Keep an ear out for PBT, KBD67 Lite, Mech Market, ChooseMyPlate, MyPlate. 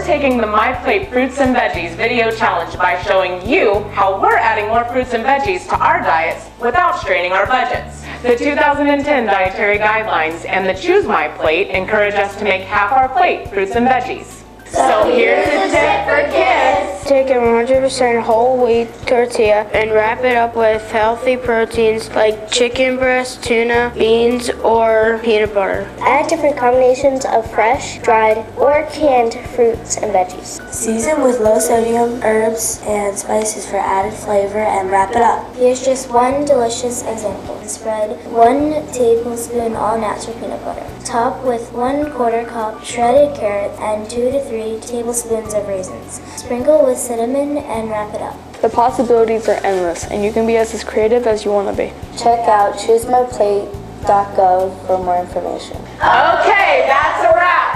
we're taking the MyPlate Fruits and Veggies video challenge by showing you how we're adding more fruits and veggies to our diets without straining our budgets. The 2010 Dietary Guidelines and the ChooseMyPlate encourage us to make half our plate fruits and veggies. So here's a tip for kids. Take a 100% whole wheat tortilla and wrap it up with healthy proteins like chicken breast, tuna, beans, or peanut butter. Add different combinations of fresh, dried, or canned fruits and veggies. Season with low sodium, herbs, and spices for added flavor and wrap it up. Here's just one delicious example. Spread 1 tablespoon all-natural peanut butter. Top with 1/4 cup shredded carrots and 2 to 3 tablespoons of raisins. Sprinkle with cinnamon and wrap it up. The possibilities are endless, and you can be as creative as you want to be. Check out ChooseMyPlate.gov for more information. Okay, that's a wrap.